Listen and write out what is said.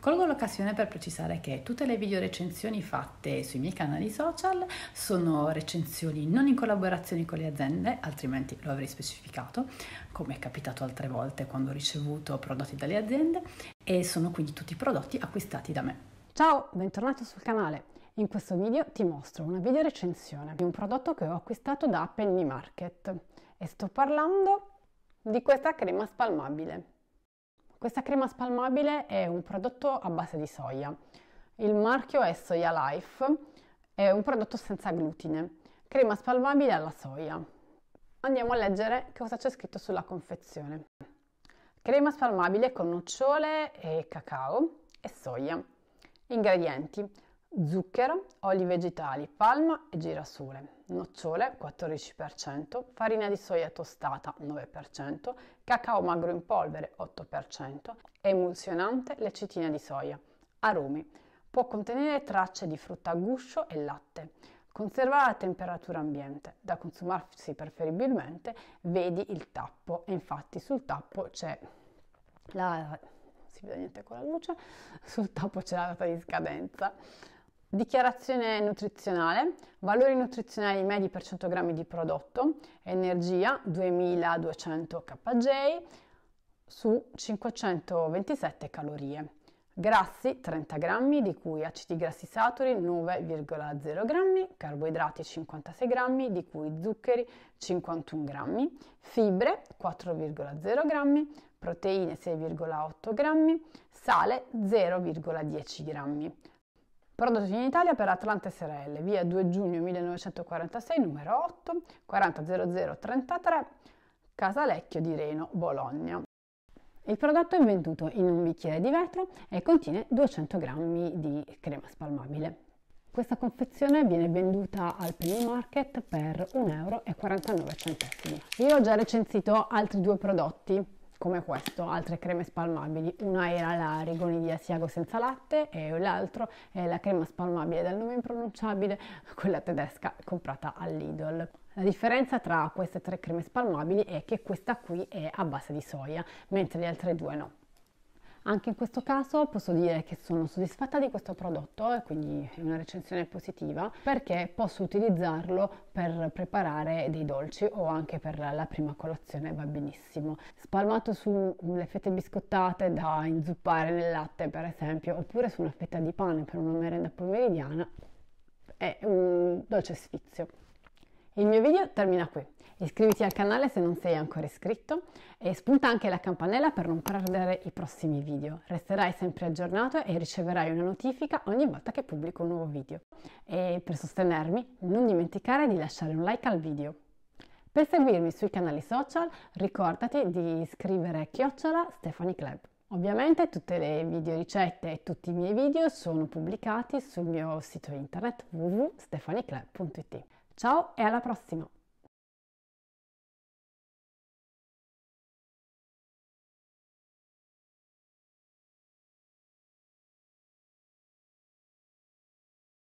Colgo l'occasione per precisare che tutte le video recensioni fatte sui miei canali social sono recensioni non in collaborazione con le aziende, altrimenti lo avrei specificato, come è capitato altre volte quando ho ricevuto prodotti dalle aziende, e sono quindi tutti prodotti acquistati da me. Ciao, bentornato sul canale. In questo video ti mostro una video recensione di un prodotto che ho acquistato da Penny Market e sto parlando di questa crema spalmabile. Questa crema spalmabile è un prodotto a base di soia, il marchio è Soya Life, è un prodotto senza glutine, crema spalmabile alla soia. Andiamo a leggere cosa c'è scritto sulla confezione. Crema spalmabile con nocciole e cacao e soia. Ingredienti: zucchero, oli vegetali, palma e girasole, nocciole 14%, farina di soia tostata 9%, cacao magro in polvere 8%, emulsionante lecitina di soia. Aromi. Può contenere tracce di frutta a guscio e latte. Conservare a temperatura ambiente. Da consumarsi preferibilmente, vedi il tappo. E infatti sul tappo c'è la... si vede niente con la luce? Sul tappo c'è la data di scadenza. Dichiarazione nutrizionale: valori nutrizionali medi per 100 g di prodotto, energia 2200 kJ su 527 calorie, grassi 30 g, di cui acidi grassi saturi 9,0 g, carboidrati 56 g, di cui zuccheri 51 g, fibre 4,0 g, proteine 6,8 g, sale 0,10 g. Prodotto in Italia per Atlante SRL, via 2 giugno 1946, numero 8, 400033, Casalecchio di Reno, Bologna. Il prodotto è venduto in un bicchiere di vetro e contiene 200 g di crema spalmabile. Questa confezione viene venduta al Penny Market per 1,49 €. Io ho già recensito altri due prodotti come questo, altre creme spalmabili. Una era la Rigoni di Asiago senza latte e l'altro è la crema spalmabile dal nome impronunciabile, quella tedesca comprata all'Idol. La differenza tra queste tre creme spalmabili è che questa qui è a base di soia, mentre le altre due no. Anche in questo caso posso dire che sono soddisfatta di questo prodotto e quindi è una recensione positiva, perché posso utilizzarlo per preparare dei dolci o anche per la prima colazione, va benissimo. Spalmato sulle fette biscottate da inzuppare nel latte per esempio, oppure su una fetta di pane per una merenda pomeridiana, è un dolce sfizio. Il mio video termina qui, iscriviti al canale se non sei ancora iscritto e spunta anche la campanella per non perdere i prossimi video. Resterai sempre aggiornato e riceverai una notifica ogni volta che pubblico un nuovo video. E per sostenermi non dimenticare di lasciare un like al video. Per seguirmi sui canali social ricordati di scrivere @Stephanie Club. Ovviamente tutte le video ricette e tutti i miei video sono pubblicati sul mio sito internet www.stephanieclub.it. Ciao e alla prossima!